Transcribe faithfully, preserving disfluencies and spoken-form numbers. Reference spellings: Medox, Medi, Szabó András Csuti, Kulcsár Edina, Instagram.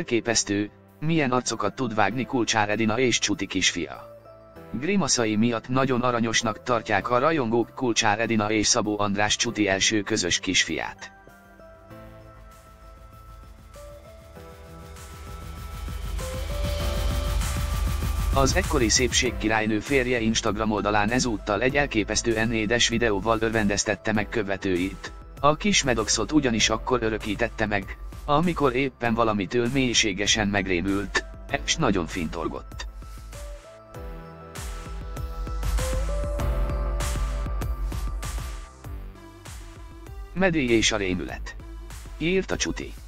Elképesztő, milyen arcokat tud vágni Kulcsár Edina és Csuti kisfia. Grimaszai miatt nagyon aranyosnak tartják a rajongók Kulcsár Edina és Szabó András Csuti első közös kisfiát. Az egykori szépségkirálynő férje Instagram oldalán ezúttal egy elképesztően édes videóval örvendeztette meg követőit. A kis Medoxot ugyanis akkor örökítette meg, amikor éppen valamitől mélységesen megrémült, és nagyon fintorgott. Medé és a rémület, írta Csuti.